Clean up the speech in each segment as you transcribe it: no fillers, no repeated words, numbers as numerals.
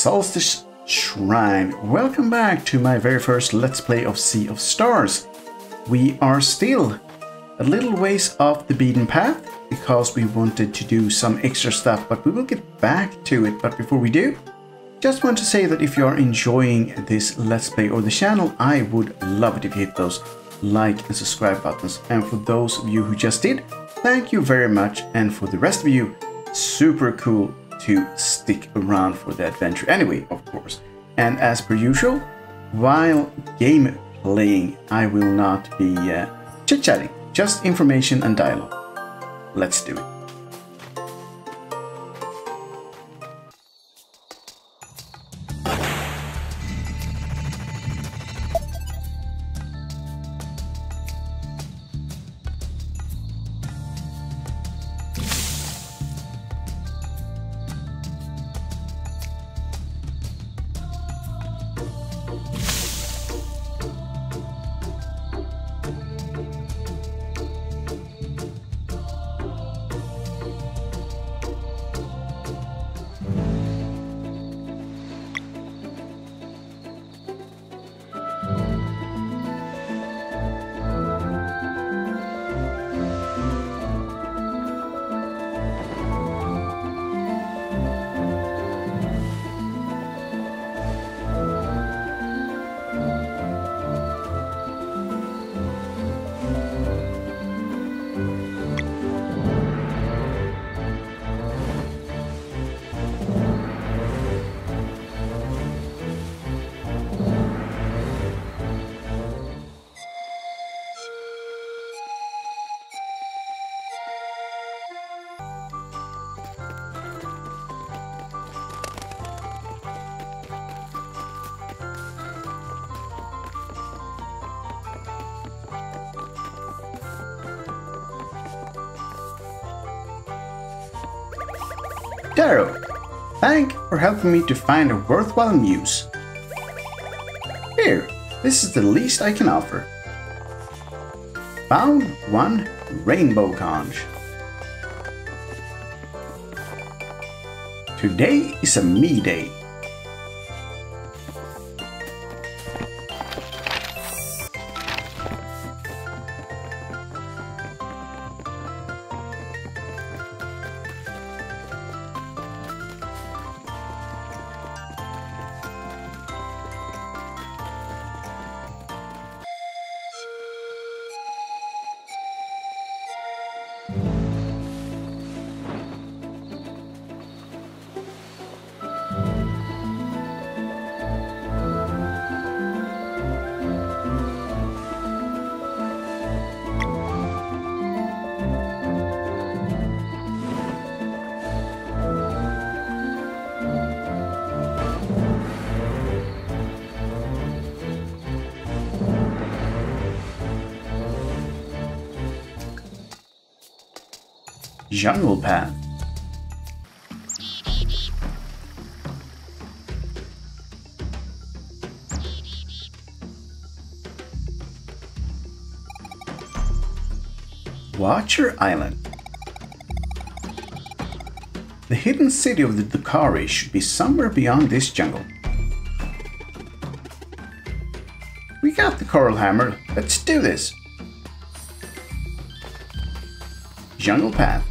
Solstice Shrine. Welcome back to my very first Let's Play of Sea of Stars. We are still a little ways off the beaten path because we wanted to do some extra stuff, but we will get back to it. But before we do, just want to say that if you are enjoying this Let's Play or the channel, I would love it if you hit those like and subscribe buttons. And for those of you who just did, thank you very much. And for the rest of you, super cool to stick around for the adventure anyway, of course. And as per usual, while game playing, I will not be chit-chatting, just information and dialogue. Let's do it. Darrow, thank for helping me to find a worthwhile muse. Here, this is the least I can offer. Found one rainbow conch. Today is a me day. Jungle Path. Watcher Island. The hidden city of the Docarri should be somewhere beyond this jungle. We got the Coral Hammer. Let's do this. Jungle Path.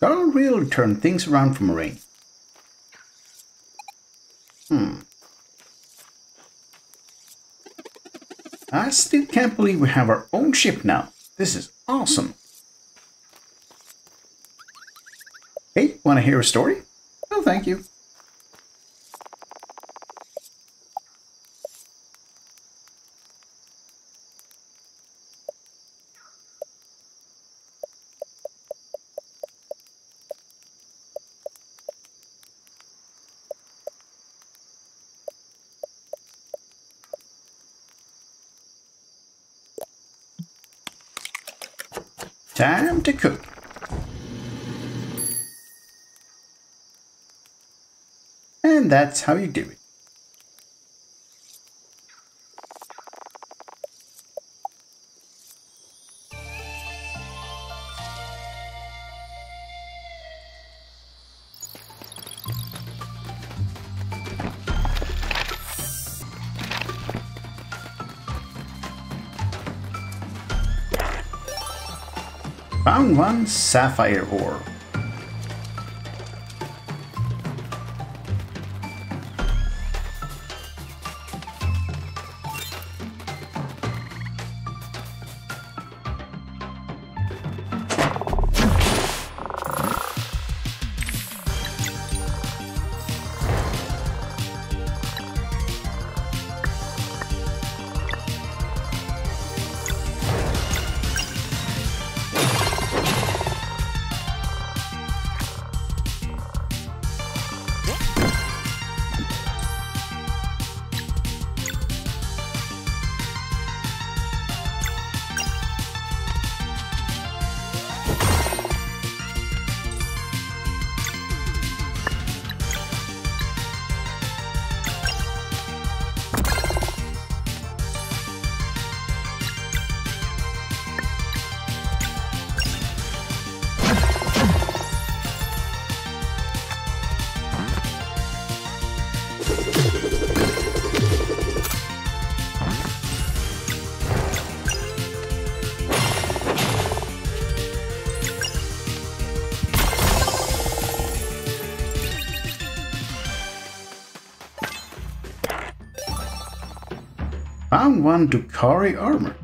Darrow really turned things around for Marine. I still can't believe we have our own ship now. This is awesome. Hey, want to hear a story? No, thank you. Time to cook. And that's how you do it. Found one sapphire ore. Found one Docarri Armor.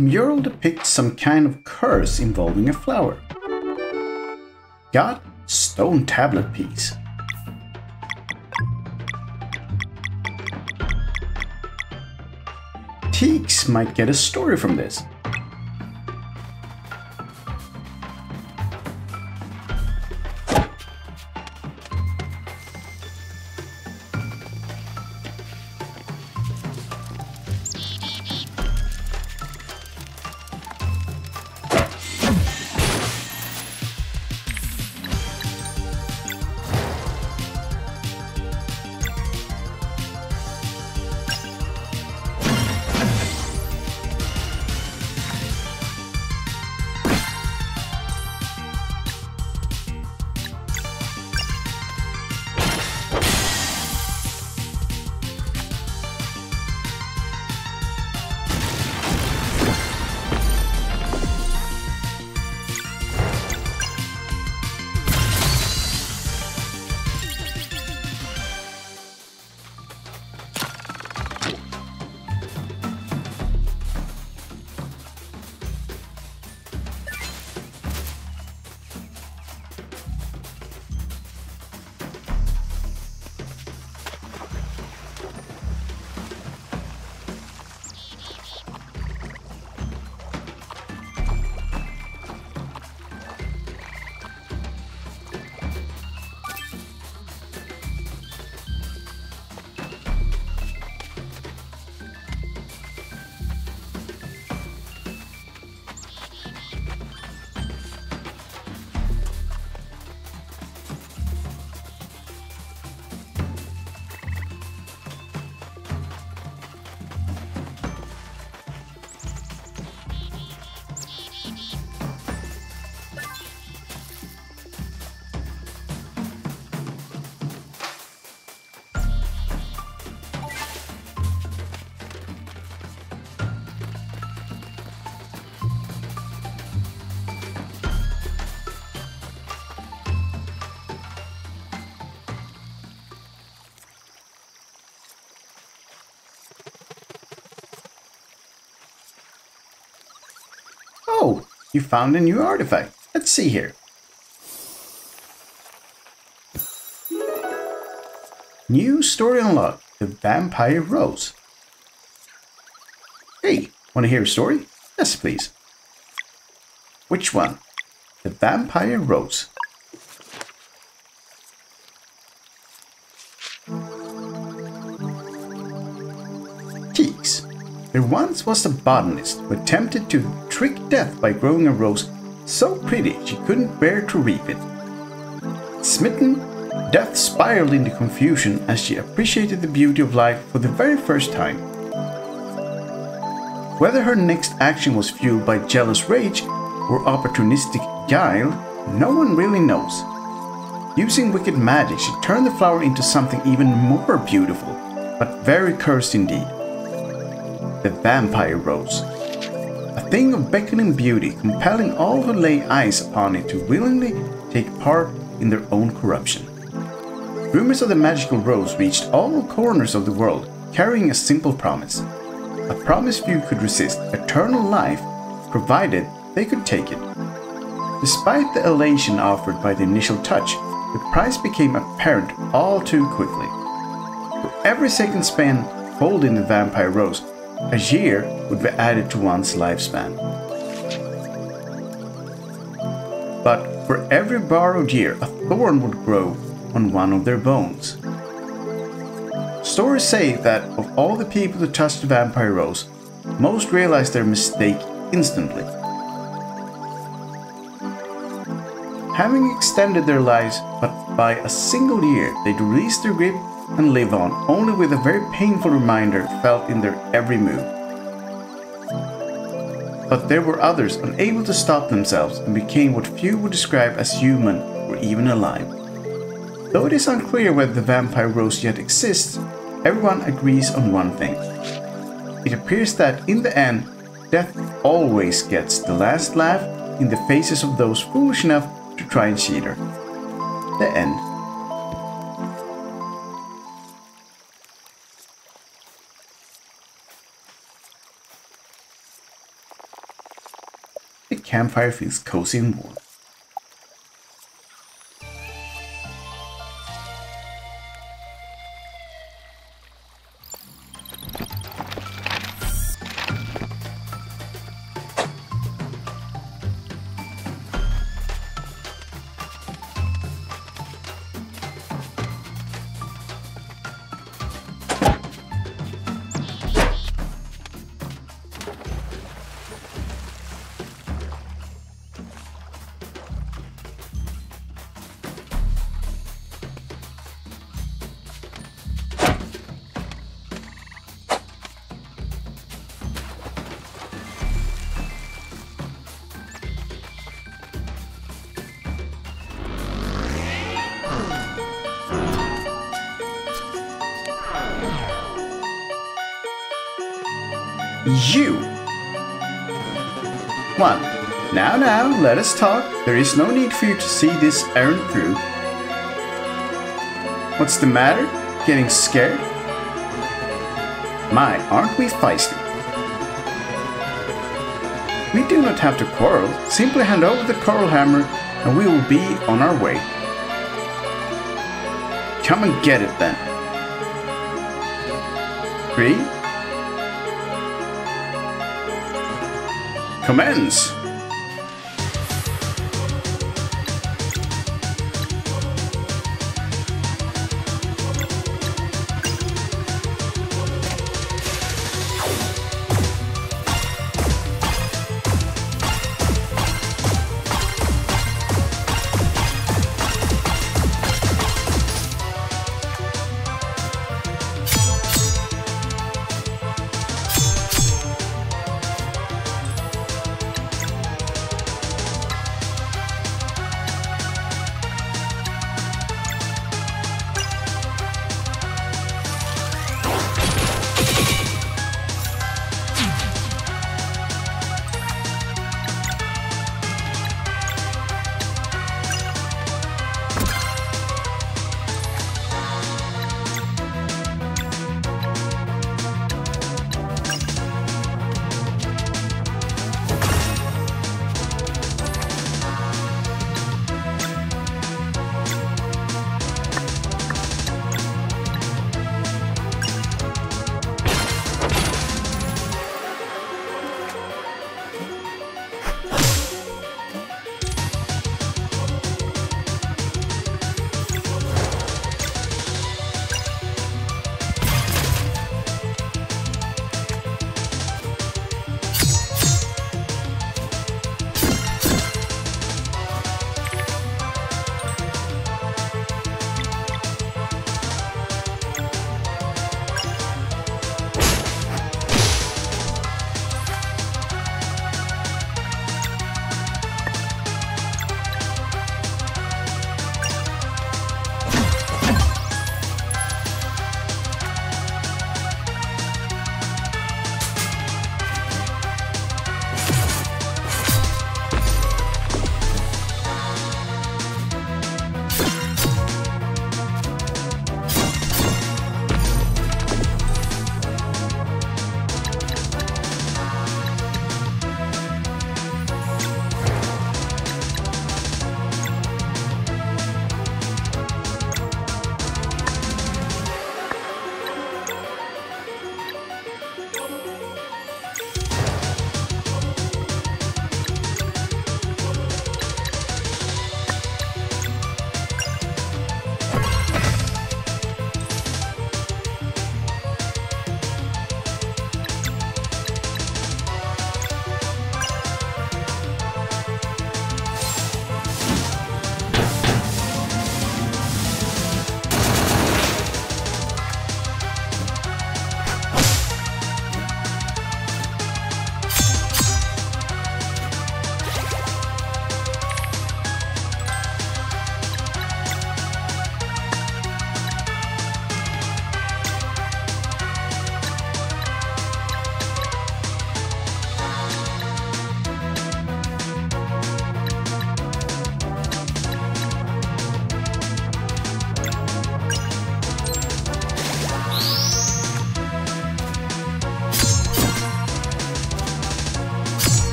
mural depicts some kind of curse involving a flower. Got stone tablet piece. Teaks might get a story from this. Oh, you found a new artifact. Let's see here. New story unlocked, The Vampire Rose. Hey, want to hear a story? Yes, please. Which one? The Vampire Rose. Teaks. There once was a botanist who attempted to trick death by growing a rose so pretty she couldn't bear to reap it. Smitten, death spiraled into confusion as she appreciated the beauty of life for the very first time. Whether her next action was fueled by jealous rage or opportunistic guile, no one really knows. Using wicked magic, she turned the flower into something even more beautiful, but very cursed indeed. The Vampire Rose. A thing of beckoning beauty, compelling all who lay eyes upon it to willingly take part in their own corruption. Rumors of the magical rose reached all corners of the world, carrying a simple promise. A promise few could resist, eternal life, provided they could take it. Despite the elation offered by the initial touch, the price became apparent all too quickly. For every second spent holding the Vampire Rose, a year would be added to one's lifespan. But for every borrowed year, a thorn would grow on one of their bones. Stories say that of all the people who touched the Vampire Rose, most realized their mistake instantly. Having extended their lives but by a single year, they'd release their grip and live on, only with a very painful reminder felt in their every move. But there were others unable to stop themselves and became what few would describe as human or even alive. Though it is unclear whether the Vampire Rose yet exists, everyone agrees on one thing. It appears that in the end, death always gets the last laugh in the faces of those foolish enough to try and cheat her. The end. campfire feels cozy and warm. You! One. Now, let us talk. There is no need for you to see this errand through. What's the matter? Getting scared? My, aren't we feisty? We do not have to quarrel. Simply hand over the Coral Hammer and we will be on our way. Come and get it then. 3. Commence!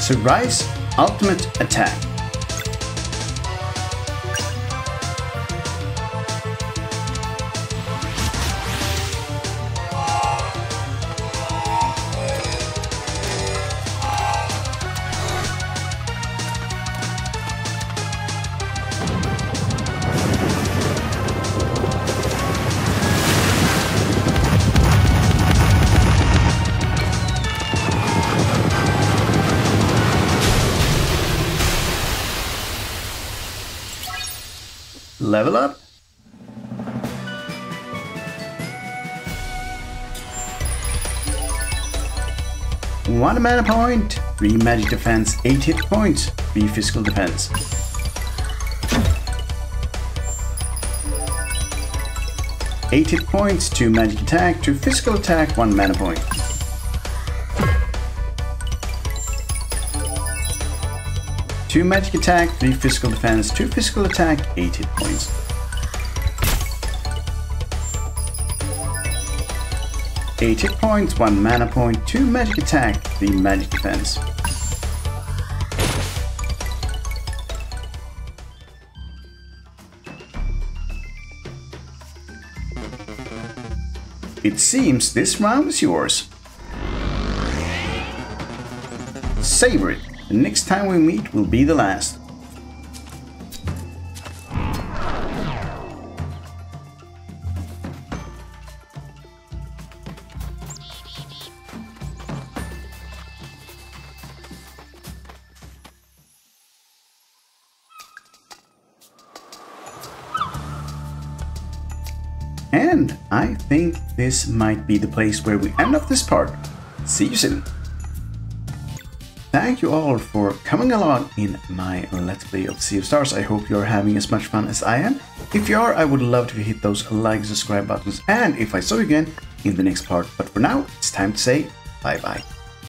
Surprise ultimate attack. Level up. One mana point, 3 magic defense, 8 hit points, 3 physical defense. Eight hit points, 2 magic attack, 2 physical attack, 1 mana point. Two magic attack, 3 physical defense, 2 physical attack, 8 hit points. Eight hit points, 1 mana point, 2 magic attack, 3 magic defense. It seems this round is yours. Savor it. The next time we meet will be the last. And I think this might be the place where we end up this part. See you soon. Thank you all for coming along in my Let's Play of Sea of Stars. I hope you're having as much fun as I am. If you are, I would love to hit those like, subscribe buttons, and if I saw you again in the next part. But for now, it's time to say bye-bye.